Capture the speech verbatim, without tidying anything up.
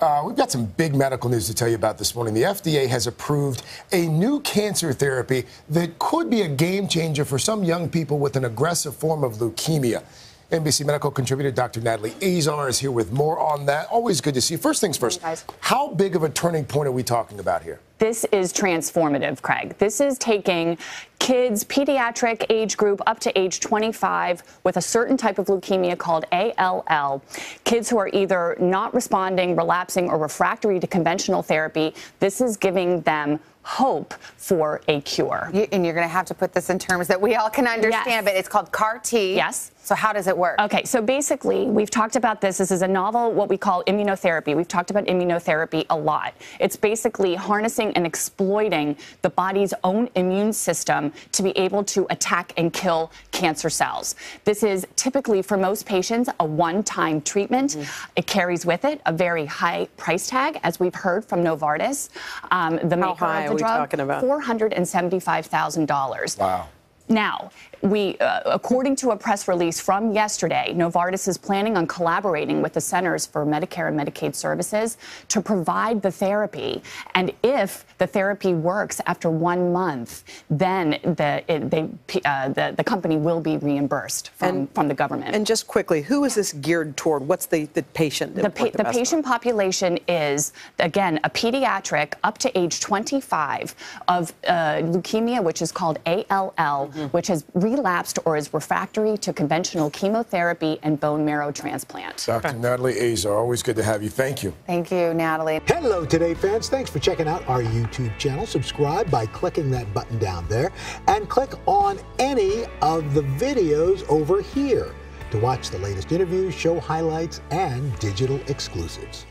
Uh, we've got some big medical news to tell you about this morning. The F D A has approved a new cancer therapy that could be a game changer for some young people with an aggressive form of leukemia. N B C medical contributor Doctor Natalie Azar is here with more on that. Always good to see you. First things first, hey guys, how big of a turning point are we talking about here? This is transformative, Craig. This is taking kids, pediatric age group up to age twenty-five with a certain type of leukemia called A L L. Kids who are either not responding, relapsing, or refractory to conventional therapy, this is giving them hope for a cure. You, and you're going to have to put this in terms that we all can understand, yes. But it's called C A R T. Yes. So how does it work? Okay, so basically, we've talked about this. This is a novel, what we call immunotherapy. We've talked about immunotherapy a lot. It's basically harnessing and exploiting the body's own immune system to be able to attack and kill cancer cells. This is typically, for most patients, a one-time treatment. Mm-hmm. It carries with it a very high price tag, as we've heard from Novartis, um, the maker of the drug, four hundred seventy-five thousand dollars. Wow. Now, we, uh, according to a press release from yesterday, Novartis is planning on collaborating with the Centers for Medicare and Medicaid Services to provide the therapy. And if the therapy works after one month, then the, it, they, uh, the, the company will be reimbursed from, and, from the government. And just quickly, who is this geared toward? What's the, the patient? The, pa the, the patient on? population is, again, a pediatric up to age twenty-five of uh, leukemia, which is called A L L. Mm-hmm. Which has relapsed or is refractory to conventional chemotherapy and bone marrow transplant. Doctor Natalie Azar, always good to have you. Thank you. Thank you, Natalie. Hello, Today fans. Thanks for checking out our YouTube channel. Subscribe by clicking that button down there and click on any of the videos over here to watch the latest interviews, show highlights, and digital exclusives.